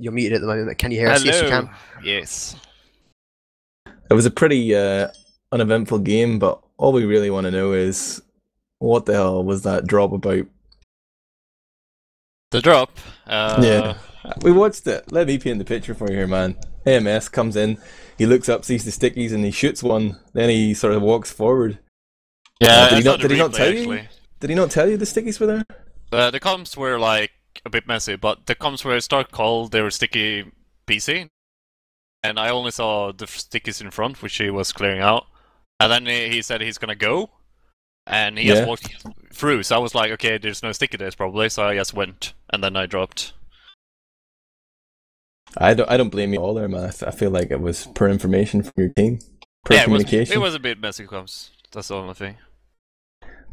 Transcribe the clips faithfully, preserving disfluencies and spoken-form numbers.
You're muted at the moment. Can you hear us? Hello. Yes, you can. Yes. It was a pretty uh, uneventful game, but all we really want to know is what the hell was that drop about? The drop? Uh... Yeah. We watched it. Let me paint the picture for you here, man. A M S comes in, he looks up, sees the stickies, and he shoots one. Then he sort of walks forward. Yeah, uh, did he not, did he not tell you? Did he not tell you the stickies were there? Uh, the comms were like a bit messy, but the comms were Stark called, they were sticky P C. And I only saw the stickies in front, which he was clearing out. And then he said he's gonna go, and he yeah. just walked through. So I was like, okay, there's no sticky there probably, so I just went, and then I dropped. I don't, I don't blame you all there, man. I feel like it was per information from your team, per yeah, communication. It was, it was a bit messy comms, that's the only thing.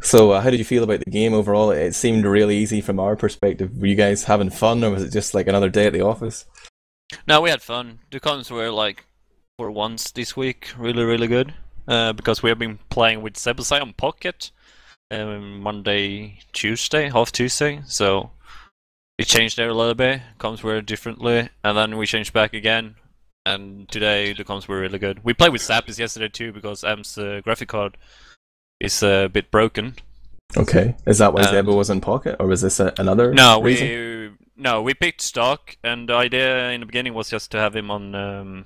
So uh, how did you feel about the game overall? It seemed really easy from our perspective. Were you guys having fun, or was it just like another day at the office? No, we had fun. The comms were like, for once this week, really, really good. Uh, because we have been playing with Sebesai on Pocket um, Monday, Tuesday, half Tuesday. So it changed there a little bit. Comms were differently, and then we changed back again. And today the comms were really good. We played with Zappis yesterday too because Am's uh, graphic card is a bit broken. Okay, is that why um, Zebo was in Pocket, or was this a, another? No, reason? we no we picked Stark, and the idea in the beginning was just to have him on. Um,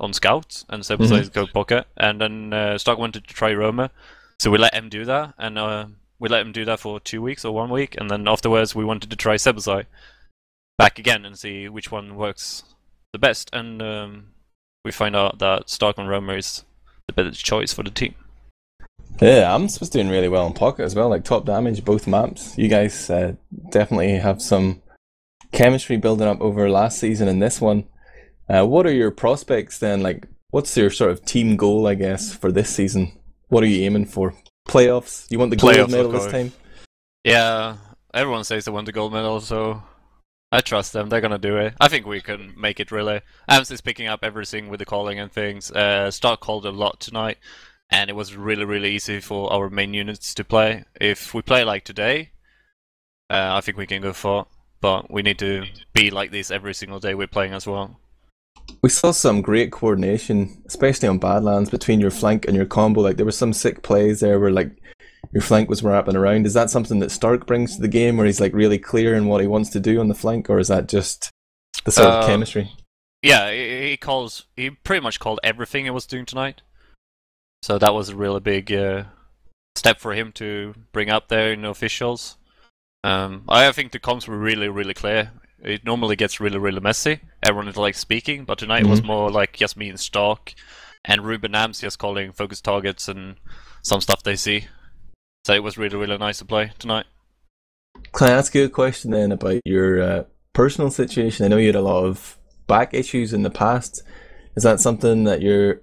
on Scout, and Sebesai mm-hmm. go Pocket, and then uh, Stark wanted to try Roma, so we let him do that, and uh, we let him do that for two weeks or one week, and then afterwards we wanted to try Sebesai back again and see which one works the best, and um, we find out that Stark on Roma is the better choice for the team. Yeah, I'm supposed to doing really well on Pocket as well, like top damage, both maps. You guys uh, definitely have some chemistry building up over last season and this one. Uh, what are your prospects then? Like, what's your sort of team goal, I guess, for this season? What are you aiming for? Playoffs? You want the gold medal this time? Yeah, everyone says they want the gold medal, so I trust them. They're gonna do it. I think we can make it, really. Ams is picking up everything with the calling and things. Uh, Stark called a lot tonight, and it was really, really easy for our main units to play. If we play like today, uh, I think we can go far, but we need to be like this every single day we're playing as well. We saw some great coordination, especially on Badlands, between your flank and your combo. Like, there were some sick plays there where like your flank was wrapping around. Is that something that Stark brings to the game, where he's like really clear in what he wants to do on the flank, or is that just the sort uh, of chemistry? Yeah, he calls. He pretty much called everything he was doing tonight. So that was a really big uh, step for him to bring up there in the officials. Um, I think the comms were really, really clear. It normally gets really, really messy. Everyone is like speaking, but tonight mm-hmm. it was more like just me and Stark, and Ruben Ams just calling focus targets and some stuff they see. So it was really, really nice to play tonight. Can I ask you a question then about your uh, personal situation? I know you had a lot of back issues in the past. Is that something that you're...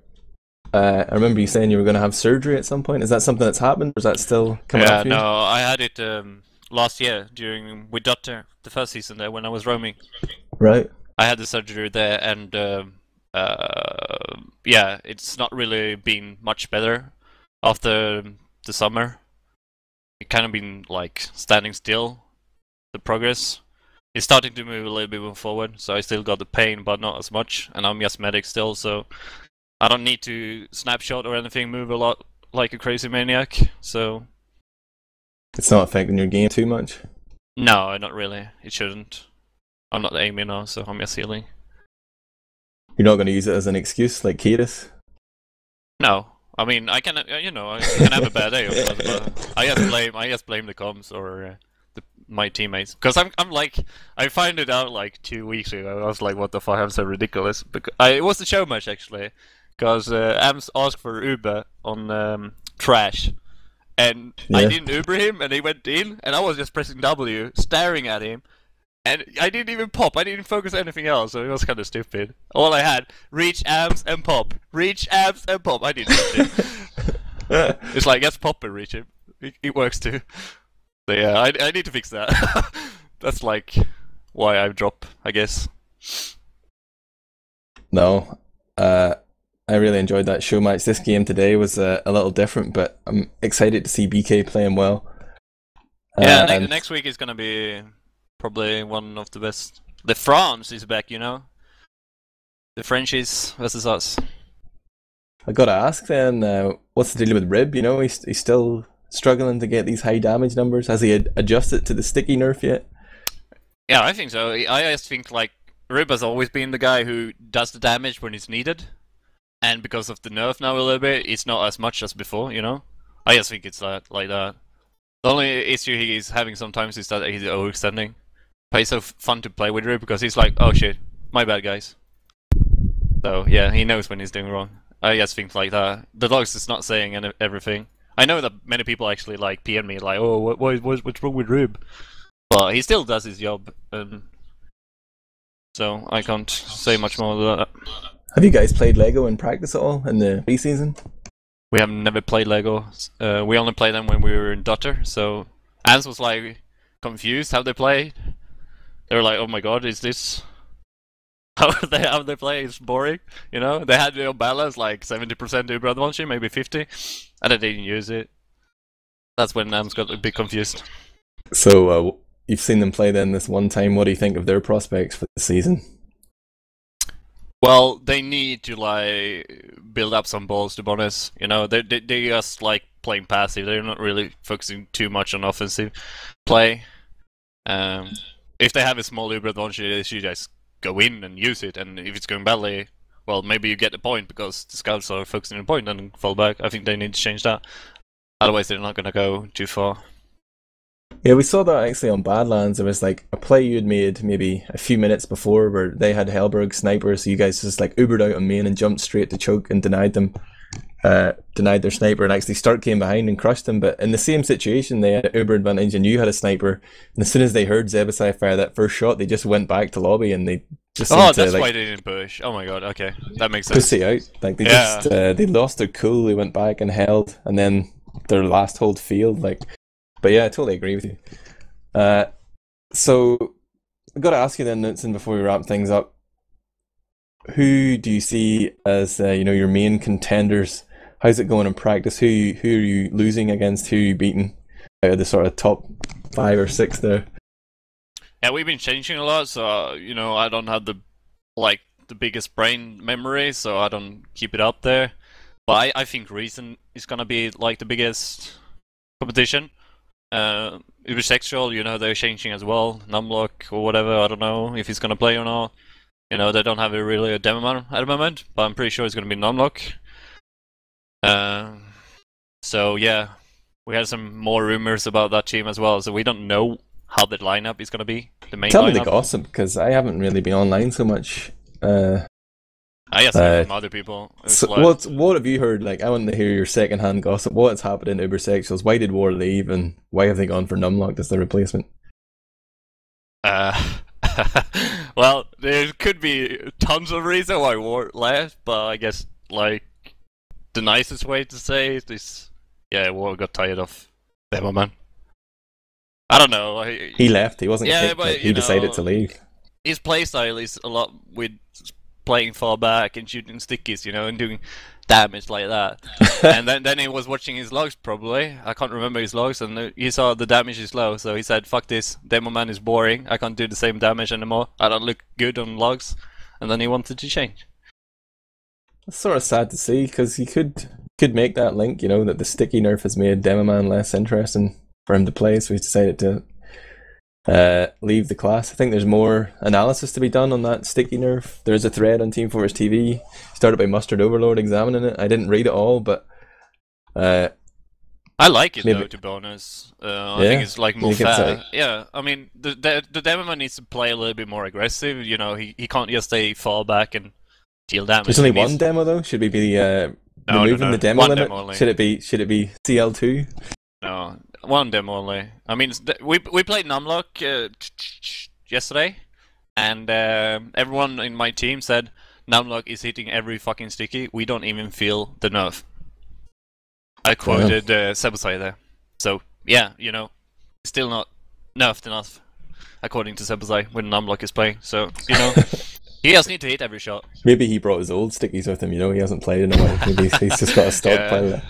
Uh, I remember you saying you were going to have surgery at some point. Is that something that's happened, or is that still coming up? Yeah, no, I had it... Um, Last year, during with Dutter, the first season there, when I was roaming, right, I had the surgery there, and uh, uh, yeah, it's not really been much better after the summer. It kind of been like standing still. The progress is starting to move a little bit more forward, so I still got the pain, but not as much. And I'm just medic still, so I don't need to snapshot or anything, move a lot like a crazy maniac. So. It's not affecting your game too much? No, not really. It shouldn't. I'm not aiming now, so I'm just healing. You're not going to use it as an excuse, like Katis? No. I mean, I can, you know, I can have a bad day, of course, but I just blame, I just blame the comms or uh, the, my teammates. Because I'm, I'm like, I found it out like two weeks ago. I was like, what the fuck, I'm so ridiculous. Because I, it wasn't so much, actually, because uh, Ams asked for Uber on um, Trash. And yeah. I didn't Uber him, and he went in, and I was just pressing W, staring at him, and I didn't even pop, I didn't focus on anything else, so it was kind of stupid. All I had, reach Abs and pop, reach Abs and pop, I didn't It's like, let's pop and reach him, it, it works too. So yeah, I, I need to fix that. That's like, why I drop, I guess. No, uh... I really enjoyed that show match. This game today was uh, a little different, but I'm excited to see B K playing well. Uh, yeah, next, and... next week is going to be probably one of the best Le France is back, you know? The Frenchies versus us. I gotta ask then, uh, what's the deal with Rib? You know, he's, he's still struggling to get these high damage numbers. Has he ad adjusted to the sticky nerf yet? Yeah, I think so. I just think, like, Rib has always been the guy who does the damage when it's needed. And because of the nerf now a little bit, it's not as much as before, you know? I just think it's that, like that. The only issue he is having sometimes is that he's overextending. But it's so fun to play with Rib because he's like, oh shit, my bad guys. So yeah, he knows when he's doing wrong. I just think like that. The logs is not saying any everything. I know that many people actually like P M me like, oh, what, what, what's wrong with Rib? But he still does his job. Um, so I can't say much more than that. Have you guys played LEGO in practice at all in the B season? We have never played LEGO. Uh, we only played them when we were in Dutter. So Ans was like confused how they played. They were like, "Oh my God, is this how they how they play? It's boring." You know, they had their balance like seventy percent Uber Advantage, maybe fifty, and they didn't use it. That's when Ans got a bit confused. So uh, you've seen them play then this one time. What do you think of their prospects for the season? Well, they need to like build up some balls to bonus. You know, they they they just like playing passive. They're not really focusing too much on offensive play. Um, if they have a small Uber advantage, they should just go in and use it. And if it's going badly, well, maybe you get the point because the scouts are focusing on the point and fall back. I think they need to change that. Otherwise, they're not going to go too far. Yeah, we saw that actually on Badlands. It was like a play you'd made maybe a few minutes before where they had Helberg sniper, so you guys just like Ubered out on main and jumped straight to choke and denied them, uh, denied their sniper, and actually Stark came behind and crushed them. But in the same situation, they had an Uber advantage and you had a sniper, and as soon as they heard Sebesai fire that first shot, they just went back to lobby and they just oh, that's to, like, why they didn't push. Oh my God, okay, that makes sense. Pussy out, like they yeah. just uh, they lost their cool. They went back and held, and then their last hold field like. But yeah, I totally agree with you. Uh, so I've got to ask you then, Knutsson, before we wrap things up, who do you see as uh, you know, your main contenders? How's it going in practice? Who who are you losing against? Who are you beating out of the sort of top five or six there? Yeah, we've been changing a lot, so uh, you know, I don't have the like the biggest brain memory, so I don't keep it up there. But I, I think Reason is gonna be like the biggest competition. Uh, Ubersexual, you know, they're changing as well. Numlock or whatever, I don't know if he's gonna play or not. You know, they don't have a really a demo man at the moment, but I'm pretty sure it's gonna be Numlock. Uh, so yeah, we had some more rumors about that team as well, so we don't know how the lineup is gonna be. The main Tell lineup. me the gossip, because I haven't really been online so much. Uh, I guess uh, from other people. So what what have you heard? Like, I want to hear your second-hand gossip. What's happened in Ubersexuals? Why did War leave, and why have they gone for Numlock as their replacement? Uh, well, there could be tons of reasons why War left, but I guess like the nicest way to say it is, yeah, War got tired of demo man. I don't know. I, he left. He wasn't. Yeah, kicked, but, he know, decided to leave. His playstyle is a lot with. Playing far back and shooting stickies, you know, and doing damage like that. And then, then he was watching his logs, probably. I can't remember his logs, and he saw the damage is low, so he said, fuck this, demo man is boring, I can't do the same damage anymore, I don't look good on logs. And then he wanted to change. That's sort of sad to see, because he could could make that link, you know, that the sticky nerf has made demo man less interesting for him to play, so he's decided to Uh, leave the class. I think there's more analysis to be done on that sticky nerf. There's a thread on Team Fortress T V, started by Mustard Overlord, examining it. I didn't read it all, but uh, I like it maybe. though. To be honest, uh, I yeah, think it's like more fair. Yeah, I mean, the the, the demo man needs to play a little bit more aggressive. You know, he he can't just stay far back and deal damage. There's only he one needs... demo though. Should we be uh, no, removing no, no. the demo one limit? Demo should it be should it be C L two? No. One demo only. I mean, we we played Numlock uh, yesterday, and uh, everyone in my team said Numlock is hitting every fucking sticky. We don't even feel the nerf. I quoted uh, Sebesai there. So yeah, you know, still not nerfed enough, according to Sebesai, when Numlock is playing. So you know, he just need to hit every shot. Maybe he brought his old stickies with him. You know, he hasn't played in a while. Maybe he's, he's just got a stockpile. Yeah.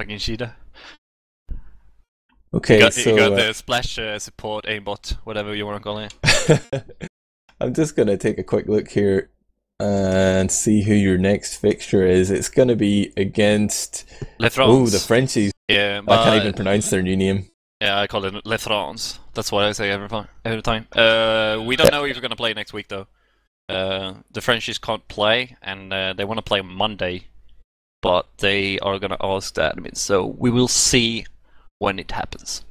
Fucking Sheeda. Okay, you got, so, you got uh, the splash uh, support aimbot, whatever you want to call it. I I'm just going to take a quick look here and see who your next fixture is. It's going to be against... Le France. Oh, the Frenchies. Yeah, my, I can't even pronounce their new name. Yeah, I call it Le France. That's what I say every, every time. Uh, we don't know if we're going to play next week, though. Uh, the Frenchies can't play, and uh, they want to play Monday, but they are going to ask the admin, so we will see when it happens.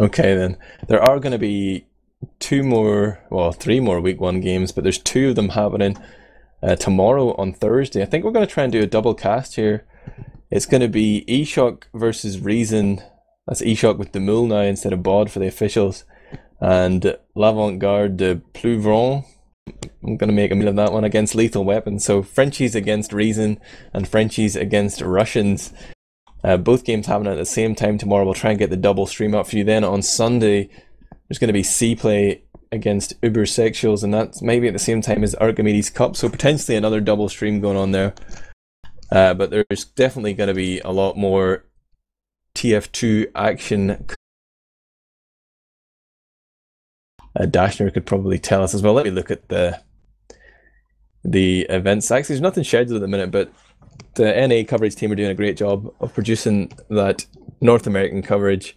Okay, then. There are going to be two more, well, three more week one games, but there's two of them happening uh, tomorrow on Thursday. I think we're going to try and do a double cast here. It's going to be Eshock versus Reason. That's Eshock with the Mool now instead of B O D for the officials. And L'Avant Garde de Plouvron. I'm going to make a meal of that one against Lethal Weapons. So Frenchies against Reason and Frenchies against Russians. Uh, both games happening at the same time tomorrow. We'll try and get the double stream up for you. Then on Sunday, there's going to be Cplay against Ubersexuals, and that's maybe at the same time as Archimedes Cup. So potentially another double stream going on there. Uh, but there's definitely going to be a lot more T F two action. Uh, Dashner could probably tell us as well. Let me look at the the events. Actually, there's nothing scheduled at the minute, but the N A coverage team are doing a great job of producing that North American coverage.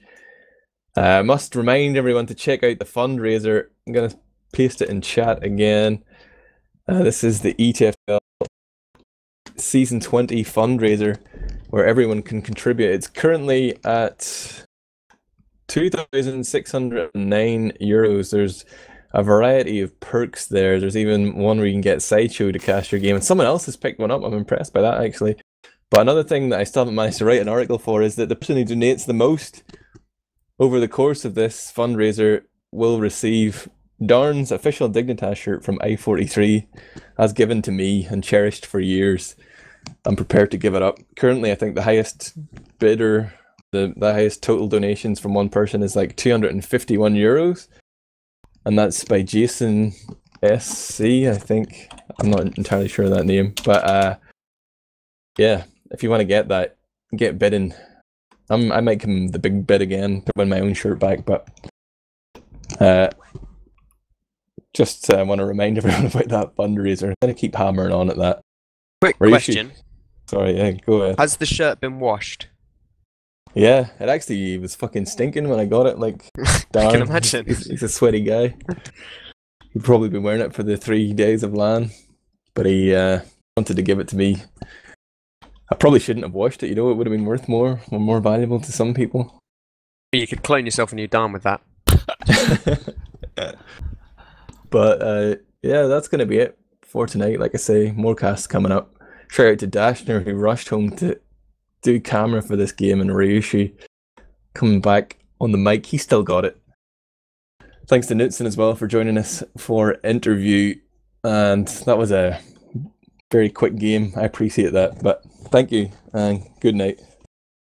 I uh, must remind everyone to check out the fundraiser. I'm going to paste it in chat again. Uh, this is the E T F L Season twenty fundraiser where everyone can contribute. It's currently at two thousand six hundred nine euros. There's a variety of perks there. There's even one where you can get Sideshow to cast your game, and someone else has picked one up. I'm impressed by that, actually. But another thing that I still haven't managed to write an article for is that the person who donates the most over the course of this fundraiser will receive Darn's official Dignitas shirt from I forty-three, as given to me and cherished for years. I'm prepared to give it up. Currently, I think the highest bidder, the, the highest total donations from one person is like two hundred fifty-one euros. And that's by Jason Sc, I think. I'm not entirely sure of that name. But uh, yeah, if you want to get that, get bidding. I'm, I might come the big bid again to win my own shirt back, but uh, just uh, want to remind everyone about that fundraiser. I'm going to keep hammering on at that. Quick question. Sorry, yeah, go ahead. Has the shirt been washed? Yeah, it actually was fucking stinking when I got it. Like, darn, I can imagine. He's, he's a sweaty guy. He'd probably been wearing it for the three days of LAN, but he uh, wanted to give it to me. I probably shouldn't have washed it, you know, it would have been worth more, or more valuable to some people. You could clone yourself a new Darn with that. But, uh, yeah, that's going to be it for tonight. Like I say, more casts coming up. Shout out to Dashner, who rushed home to do camera for this game, and Ryushi coming back on the mic. He still got it. Thanks to Knutsson as well for joining us for interview. And that was a very quick game. I appreciate that, but thank you and good night.